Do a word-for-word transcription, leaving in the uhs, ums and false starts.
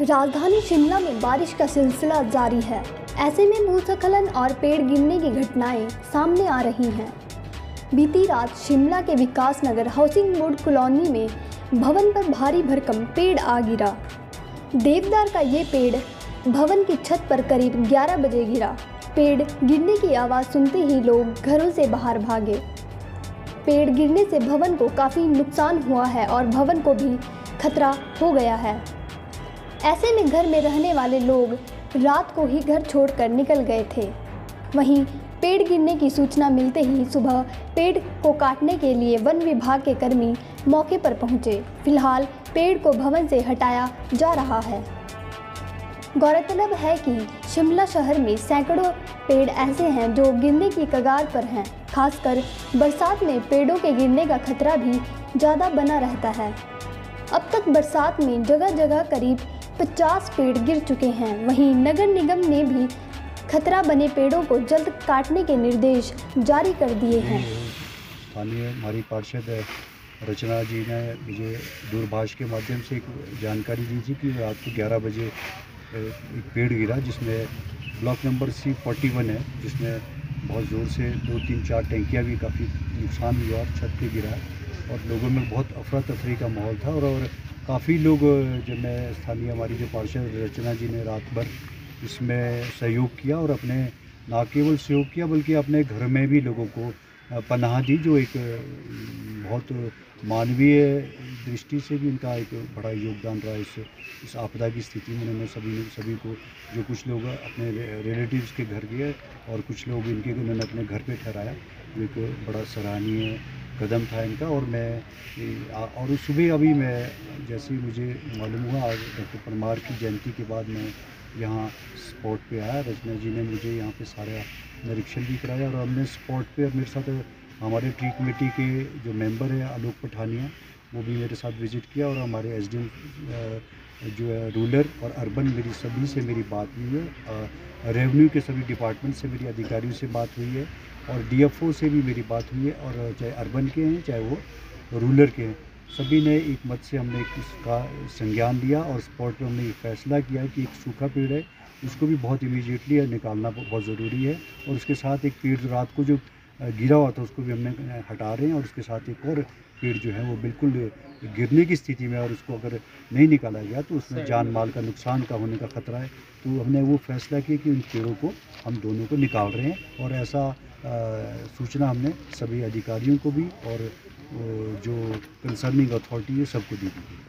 राजधानी शिमला में बारिश का सिलसिला जारी है। ऐसे में भूस्खलन और पेड़ गिरने की घटनाएं सामने आ रही हैं। बीती रात शिमला के Vikas Nagar housing board colony में भवन पर भारी भरकम पेड़ आ गिरा। देवदार का ये पेड़ भवन की छत पर करीब ग्यारह बजे गिरा। पेड़ गिरने की आवाज़ सुनते ही लोग घरों से बाहर भागे। पेड़ गिरने से भवन को काफ़ी नुकसान हुआ है और भवन को भी खतरा हो गया है। ऐसे में घर में रहने वाले लोग रात को ही घर छोड़कर निकल गए थे। वहीं पेड़ गिरने की सूचना मिलते ही सुबह पेड़ को काटने के लिए वन विभाग के कर्मी मौके पर पहुंचे। फिलहाल पेड़ को भवन से हटाया जा रहा है। गौरतलब है कि शिमला शहर में सैकड़ों पेड़ ऐसे हैं जो गिरने की कगार पर हैं। खासकर बरसात में पेड़ों के गिरने का खतरा भी ज़्यादा बना रहता है। अब तक बरसात में जगह जगह करीब पचास पेड़ गिर चुके हैं। वहीं नगर निगम ने भी खतरा बने पेड़ों को जल्द काटने के निर्देश जारी कर दिए हैं। स्थानीय हमारी पार्षद रचना जी ने मुझे दूरभाष के माध्यम से एक जानकारी दी थी कि रात को ग्यारह बजे एक पेड़ गिरा, जिसमें block number C forty one है, जिसमें बहुत ज़ोर से दो तीन चार टंकियाँ भी काफ़ी नुकसान हुआ और छत पे गिरा और लोगों में बहुत अफरा तफरी का माहौल था। और, और काफ़ी लोग जो मैं स्थानीय हमारी जो पार्षद रचना जी ने रात भर इसमें सहयोग किया और अपने ना केवल सहयोग किया बल्कि अपने घर में भी लोगों को पनाह दी, जो एक बहुत मानवीय दृष्टि से भी इनका एक बड़ा योगदान रहा इस इस आपदा की स्थिति में। उन्होंने सभी सभी को, जो कुछ लोग अपने रिलेटिव्स के घर गए और कुछ लोग इनके उन्होंने अपने घर पे ठहराया, एक बड़ा सराहनीय कदम था इनका। और मैं और सुबह अभी मैं जैसे ही मुझे मालूम हुआ, आज डॉक्टर परमार की जयंती के बाद मैं यहाँ स्पॉट पे आया। रचना जी ने मुझे यहाँ पे सारा निरीक्षण भी कराया और हमने स्पॉट पे मेरे साथ हमारे ट्री कमेटी के जो मेंबर हैं आलोक पठानिया, वो भी मेरे साथ विज़िट किया और हमारे एसडीएम जो है रूरल और अर्बन, मेरी सभी से मेरी बात हुई है। रेवेन्यू के सभी डिपार्टमेंट से, मेरी अधिकारियों से बात हुई है और डीएफओ से भी मेरी बात हुई है, और चाहे अर्बन के हैं चाहे वो रूरल के हैं, सभी ने एक मत से हमने इसका संज्ञान लिया और स्पॉट पर हमने ये फैसला किया कि एक सूखा पेड़ है, उसको भी बहुत इमीडिएटली निकालना बहुत ज़रूरी है। और उसके साथ एक पेड़ रात को जो गिरा हुआ था उसको भी हमने हटा रहे हैं और उसके साथ एक और पेड़ जो है वो बिल्कुल गिरने की स्थिति में, और उसको अगर नहीं निकाला गया तो उसमें जान माल का नुकसान का होने का खतरा है। तो हमने वो फैसला किया कि उन पेड़ों को हम दोनों को निकाल रहे हैं। और ऐसा आ, सूचना हमने सभी अधिकारियों को भी और जो कंसर्निंग अथॉरिटी है सबको दी थी।